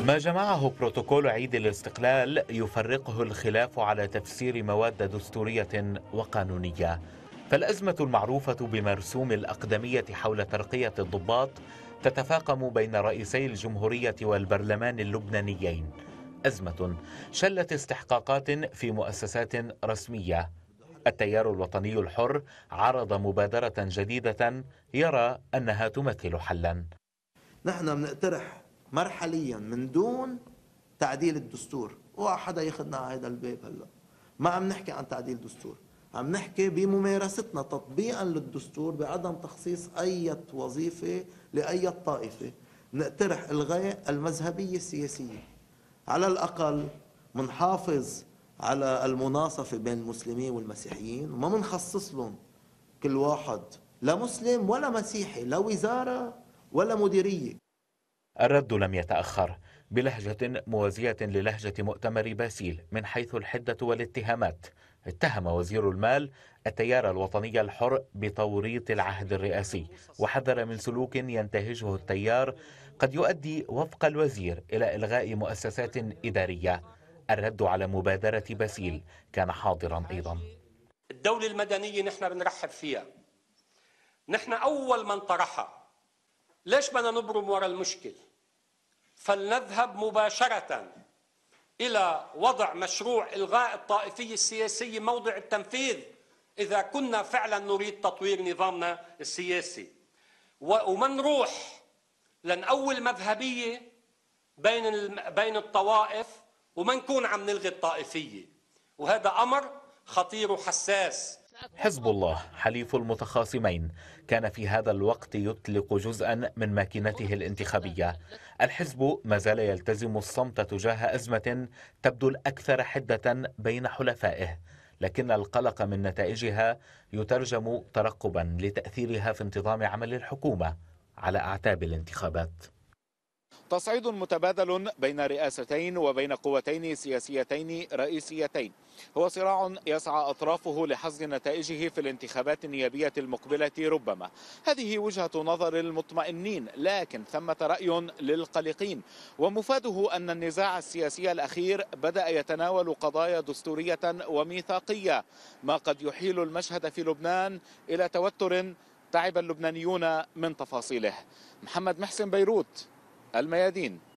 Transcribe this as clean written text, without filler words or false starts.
ما جمعه بروتوكول عيد الاستقلال يفرقه الخلاف على تفسير مواد دستورية وقانونية. فالأزمة المعروفة بمرسوم الأقدمية حول ترقية الضباط تتفاقم بين رئيسي الجمهورية والبرلمان اللبنانيين، أزمة شلت استحقاقات في مؤسسات رسمية. التيار الوطني الحر عرض مبادرة جديدة يرى أنها تمثل حلا. نحن بنقترح مرحليا من دون تعديل الدستور، وحدا ياخذنا على هذا الباب. هلا ما عم نحكي عن تعديل دستور، عم نحكي بممارستنا تطبيقا للدستور بعدم تخصيص اي وظيفه لاي طائفه. نقترح الغاء المذهبيه السياسيه، على الاقل منحافظ على المناصفه بين المسلمين والمسيحيين، وما منخصص لهم كل واحد لا مسلم ولا مسيحي لا وزاره ولا مديريه. الرد لم يتأخر، بلهجة موازية للهجة مؤتمر باسيل من حيث الحدة والاتهامات. اتهم وزير المال التيار الوطني الحر بتوريط العهد الرئاسي، وحذر من سلوك ينتهجه التيار قد يؤدي وفق الوزير إلى إلغاء مؤسسات إدارية. الرد على مبادرة باسيل كان حاضرا أيضا. الدولة المدنية نحن بنرحب فيها، نحن أول من طرحها. ليش بدنا نبرم وراء المشكل؟ فلنذهب مباشرة إلى وضع مشروع إلغاء الطائفية السياسية موضع التنفيذ إذا كنا فعلا نريد تطوير نظامنا السياسي، ومنروح لنقوي مذهبية بين الطوائف ومنكون عم نلغي الطائفية، وهذا أمر خطير وحساس. حزب الله حليف المتخاصمين كان في هذا الوقت يطلق جزءا من ماكينته الانتخابية. الحزب ما زال يلتزم الصمت تجاه أزمة تبدو الأكثر حدة بين حلفائه، لكن القلق من نتائجها يترجم ترقبا لتأثيرها في انتظام عمل الحكومة على أعتاب الانتخابات. تصعيد متبادل بين رئاستين وبين قوتين سياسيتين رئيسيتين، هو صراع يسعى أطرافه لحصد نتائجه في الانتخابات النيابية المقبلة ربما. هذه وجهة نظر المطمئنين، لكن ثمة رأي للقلقين، ومفاده أن النزاع السياسي الأخير بدأ يتناول قضايا دستورية وميثاقية، ما قد يحيل المشهد في لبنان إلى توتر تعب اللبنانيون من تفاصيله. محمد محسن، بيروت، الميادين.